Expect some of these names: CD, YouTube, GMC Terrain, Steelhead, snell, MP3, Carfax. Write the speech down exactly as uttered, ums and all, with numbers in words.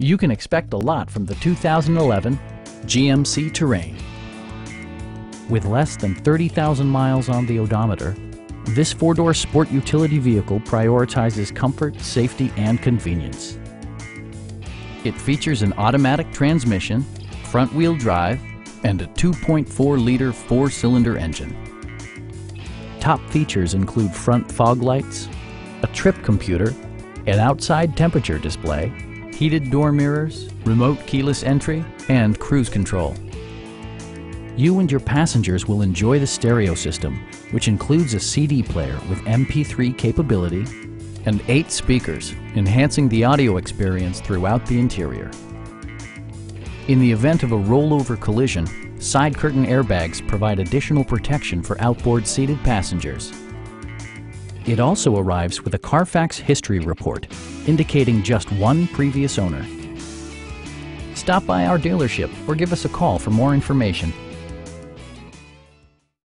You can expect a lot from the two thousand eleven G M C Terrain. With less than thirty thousand miles on the odometer, this four-door sport utility vehicle prioritizes comfort, safety, and convenience. It features an automatic transmission, front-wheel drive, and a two point four liter four-cylinder engine. Top features include front fog lights, a trip computer, an outside temperature display, heated door mirrors, remote keyless entry, and cruise control. You and your passengers will enjoy the stereo system, which includes a C D player with M P three capability and eight speakers, enhancing the audio experience throughout the interior. In the event of a rollover collision, side curtain airbags provide additional protection for outboard seated passengers. It also arrives with a Carfax history report, indicating just one previous owner. Stop by our dealership or give us a call for more information.